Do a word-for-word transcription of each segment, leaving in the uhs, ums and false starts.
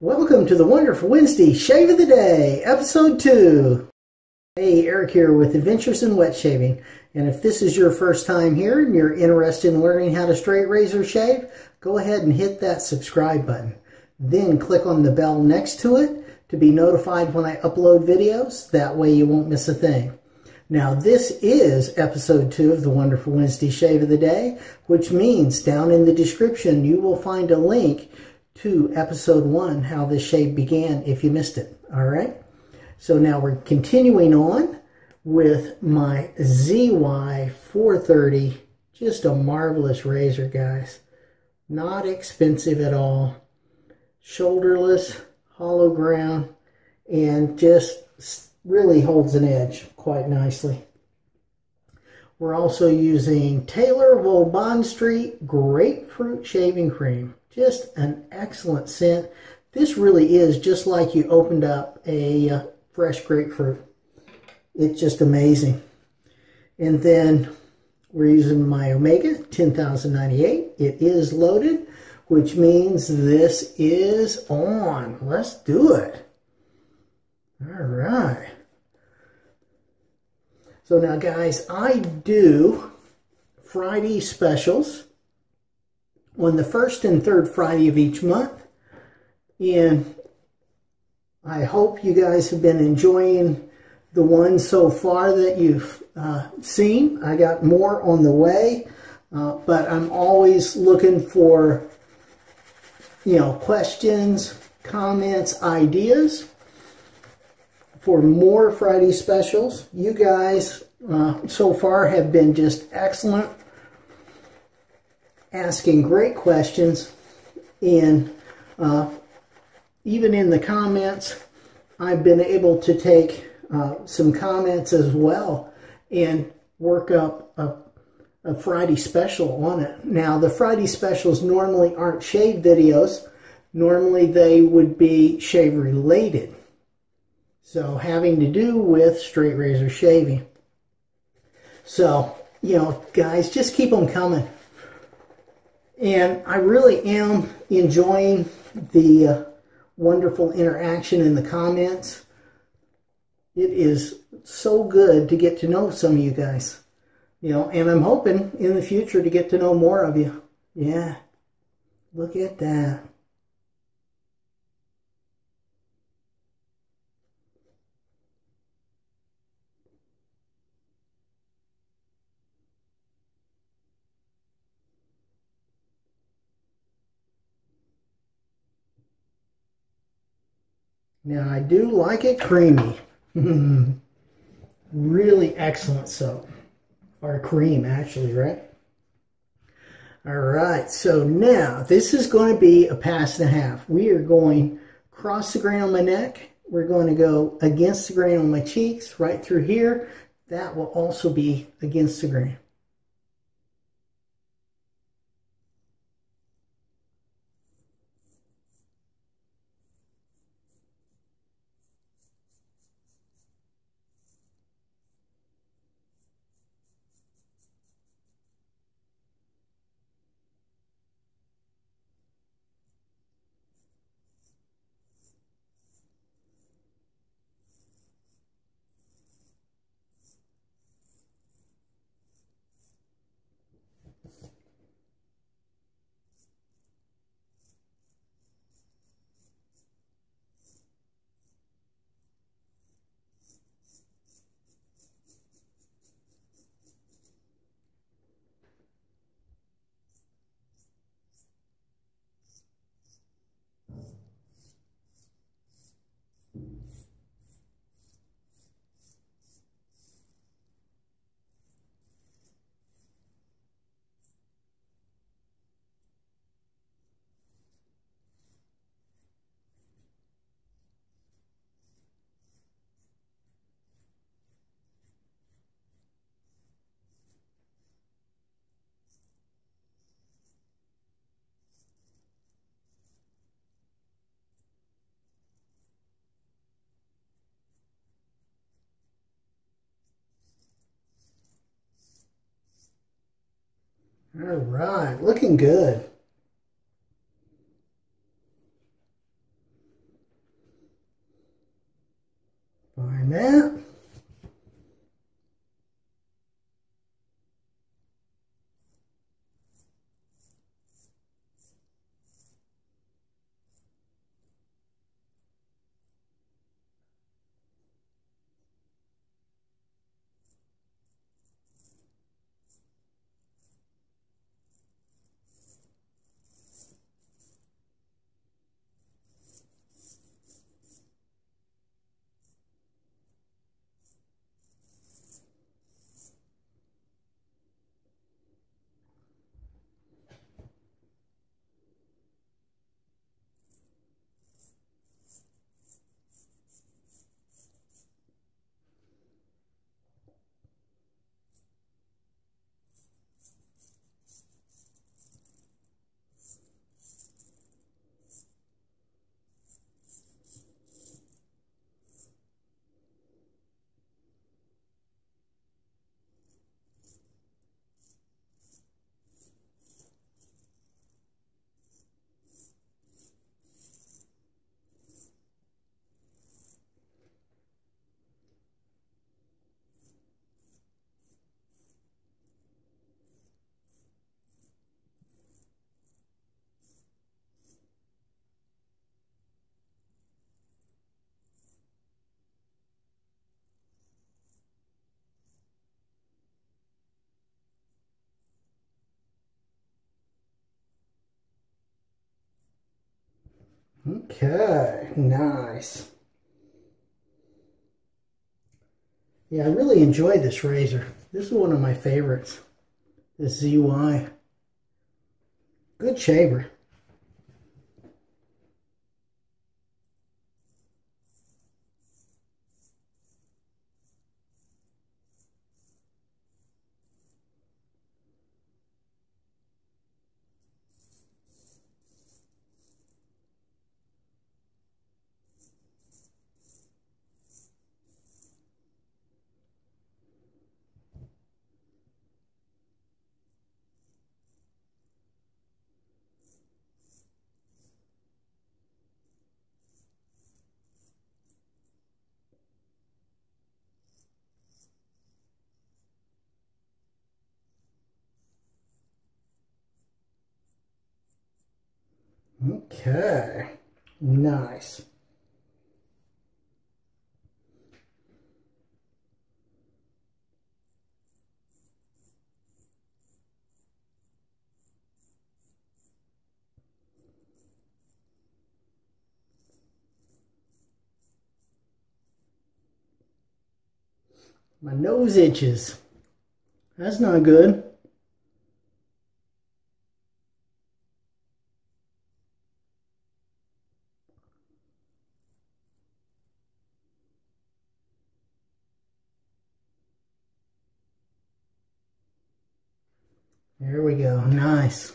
Welcome to the wonderful Wednesday Shave of the Day, Episode two. Hey, Eric here with Adventures in Wet Shaving. And if this is your first time here and you're interested in learning how to straight razor shave, go ahead and hit that subscribe button. Then click on the bell next to it to be notified when I upload videos. That way you won't miss a thing. Now this is Episode two of the wonderful Wednesday Shave of the Day, which means down in the description you will find a link to episode one, how this shave began, if you missed it. All right, so now we're continuing on with my Z Y four thirty. Just a marvelous razor, guys. Not expensive at all, shoulderless, hollow ground, and just really holds an edge quite nicely. We're also using Taylor of Old Bond Street Grapefruit Shaving Cream. Just an excellent scent. This really is just like you opened up a uh, fresh grapefruit. It's just amazing. And then we're using my Omega ten thousand ninety-eight. It is loaded, which means this is on. Let's do it. All right. So now, guys, I do Friday specials on the first and third Friday of each month, and I hope you guys have been enjoying the ones so far that you've uh, seen. I got more on the way, uh, but I'm always looking for, you know, questions, comments, ideas for more Friday specials. You guys uh, so far have been just excellent, asking great questions, and uh, even in the comments I've been able to take uh, some comments as well and work up a, a Friday special on it. Now the Friday specials normally aren't shave videos, normally they would be shave related, so having to do with straight razor shaving. So, you know, guys, just keep on coming. And I really am enjoying the uh, wonderful interaction in the comments. It is so good to get to know some of you guys. You know, and I'm hoping in the future to get to know more of you. Yeah. Look at that. Now, I do like it creamy. Really excellent soap. Or cream, actually, right? All right, so now, this is going to be a pass and a half. We are going across the grain on my neck. We're going to go against the grain on my cheeks, right through here. That will also be against the grain. All right, looking good. Okay, nice. Yeah, I really enjoyed this razor. This is one of my favorites, this Z Y. Good shaver. Okay, nice. My nose itches. That's not good. There we go, nice.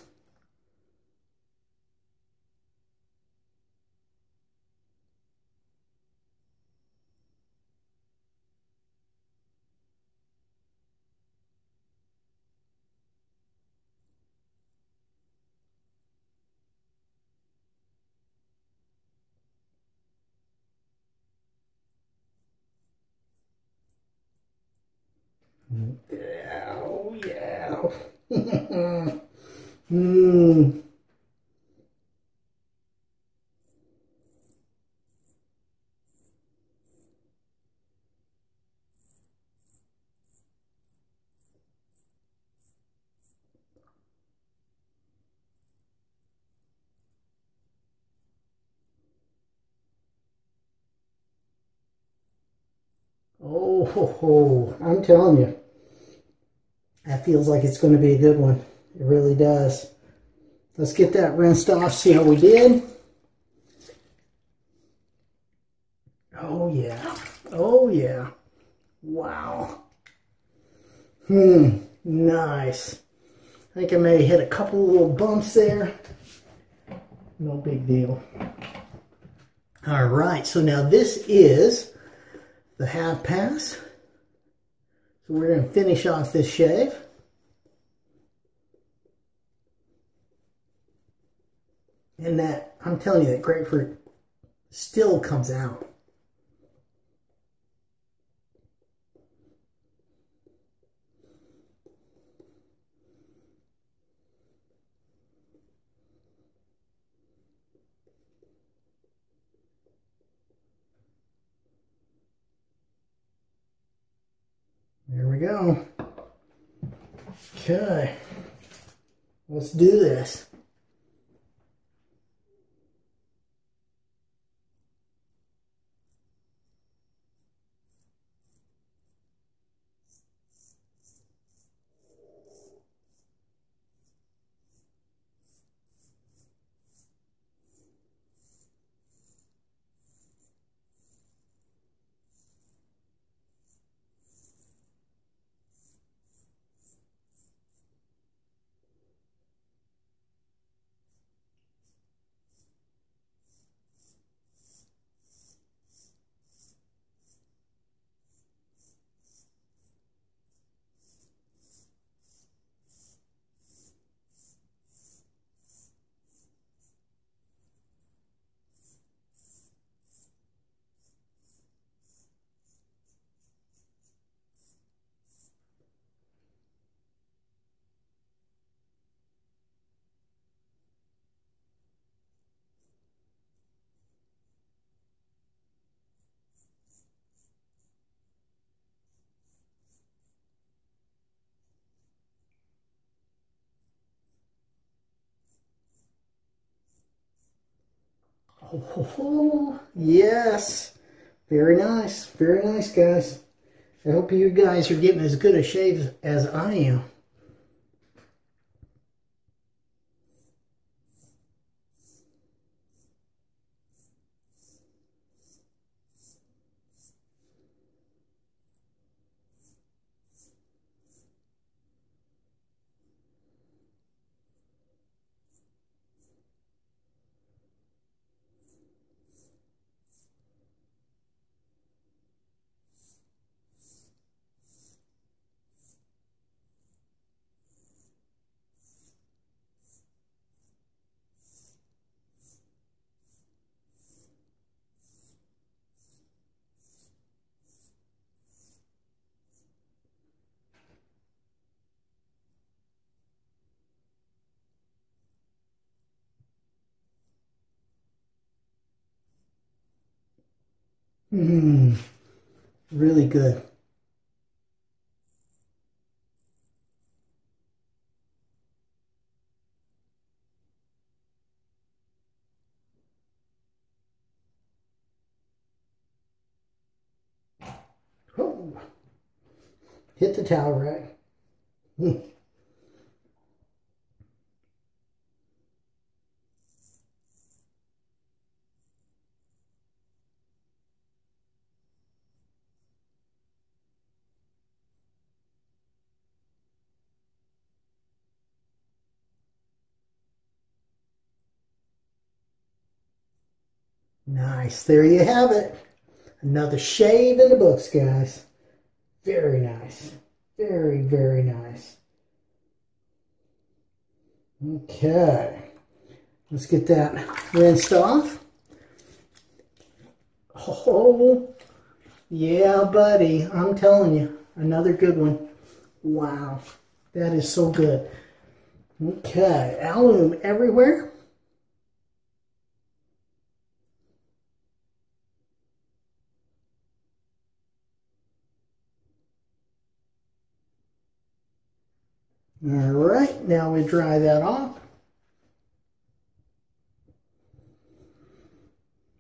Yeah, oh yeah. mm. Oh, ho, ho. I'm telling you. That feels like it's going to be a good one. It really does. Let's get that rinsed off, see how we did. Oh, yeah. Oh, yeah. Wow. Hmm. Nice. I think I may hit a couple little bumps there. No big deal. All right. So now this is the half pass. So we're going to finish off this shave. And that, I'm telling you, that grapefruit still comes out. There we go. Okay. Let's do this. Oh, yes. Very nice. Very nice, guys. I hope you guys are getting as good a shave as I am. Mmm, really good. Oh, hit the towel, right? Mm. Nice. There you have it. Another shave in the books, guys. Very nice. Very, very nice. Okay. Let's get that rinsed off. Oh, yeah, buddy. I'm telling you. Another good one. Wow. That is so good. Okay. Alum everywhere. Alright, now we dry that off.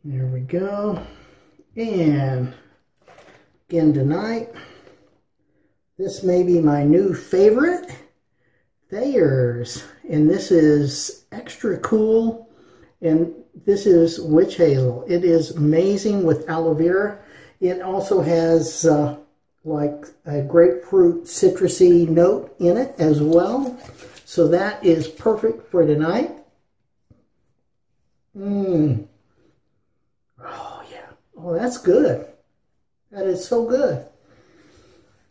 There we go. And again tonight, this may be my new favorite, Thayer's. And this is extra cool. And this is Witch Hazel. It is amazing with aloe vera. It also has... Uh, like a grapefruit citrusy note in it as well. So that is perfect for tonight. Mmm. Oh, yeah. Oh, that's good. That is so good.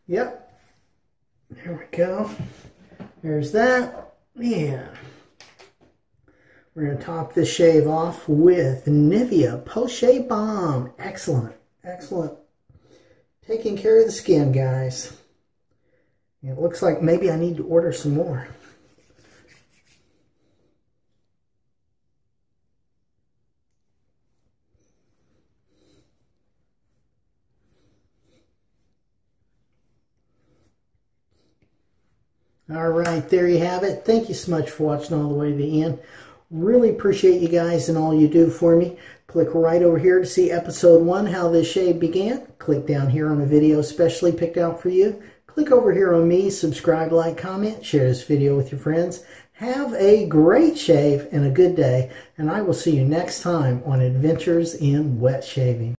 Yep. There we go. There's that. Yeah. We're going to top this shave off with Nivea Post Shave Balm. Excellent. Excellent. Taking care of the skin, guys. It looks like maybe I need to order some more. All right, there you have it. Thank you so much for watching all the way to the end. Really appreciate you guys and all you do for me. Click right over here to see episode one, how this shave began. Click down here on the video specially picked out for you. Click over here on me, subscribe, like, comment, share this video with your friends. Have a great shave and a good day, and I will see you next time on Adventures in Wet Shaving.